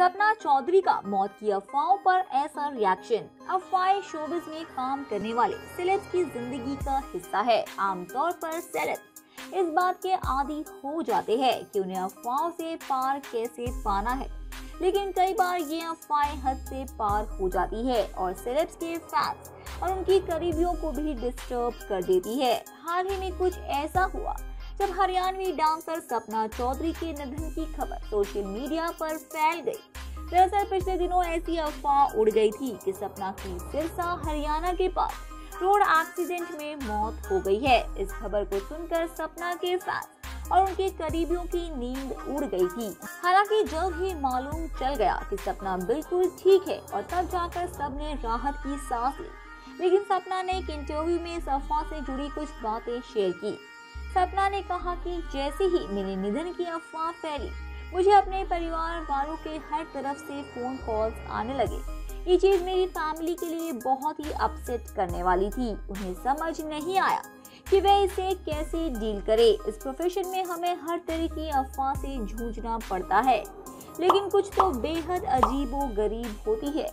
सपना चौधरी का मौत की अफवाहों पर ऐसा रिएक्शन। अफवाहें शोबिज में काम करने वाले सेलेब्स की जिंदगी का हिस्सा है। आमतौर पर सेलेब्स इस बात के आदी हो जाते हैं कि उन्हें अफवाहों से पार कैसे पाना है, लेकिन कई बार ये अफवाहें हद से पार हो जाती है और सेलेब्स के फैंस और उनकी करीबियों को भी डिस्टर्ब कर देती है। हाल ही में कुछ ऐसा हुआ जब हरियाणवी डांसर सपना चौधरी के निधन की खबर सोशल मीडिया पर फैल गई। दरअसल पिछले दिनों ऐसी अफवाह उड़ गई थी कि सपना की सिरसा हरियाणा के पास रोड एक्सीडेंट में मौत हो गई है। इस खबर को सुनकर सपना के फैंस और उनके करीबियों की नींद उड़ गई थी। हालांकि जल्द ही मालूम चल गया कि सपना बिल्कुल ठीक है और तब जाकर सबने राहत की सांस ली। लेकिन सपना ने एक इंटरव्यू में इस अफवाह से जुड़ी कुछ बातें शेयर की। सपना ने कहा कि जैसे ही मेरे निधन की अफवाह फैली, मुझे अपने परिवार वालों के हर तरफ से फोन कॉल्स आने लगे। ये चीज़ मेरी फैमिली के लिए बहुत ही अपसेट करने वाली थी। उन्हें समझ नहीं आया कि वे इसे कैसे डील करें। इस प्रोफेशन में हमें हर तरह की अफवाह से जूझना पड़ता है, लेकिन कुछ तो बेहद अजीबोगरीब होती है।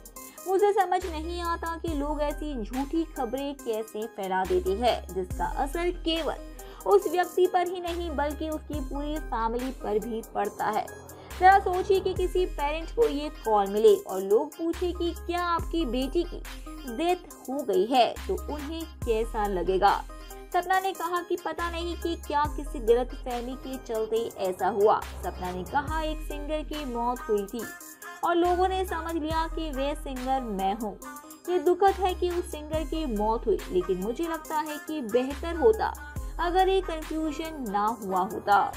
मुझे समझ नहीं आता कि लोग ऐसी झूठी खबरें कैसे फैला देते हैं, जिसका असर केवल उस व्यक्ति पर ही नहीं बल्कि उसकी पूरी फैमिली पर भी पड़ता है। जरा सोचिए कि किसी पेरेंट को ये कॉल मिले और लोग पूछे कि क्या आपकी बेटी की डेथ हो गई है, तो उन्हें कैसा लगेगा। सपना ने कहा कि पता नहीं कि क्या किसी गलतफहमी के चलते ऐसा हुआ। सपना ने कहा एक सिंगर की मौत हुई थी और लोगों ने समझ लिया कि वे सिंगर मैं हूँ। ये दुखद है कि उस सिंगर की मौत हुई, लेकिन मुझे लगता है कि बेहतर होता अगर ये कंफ्यूजन ना हुआ होता।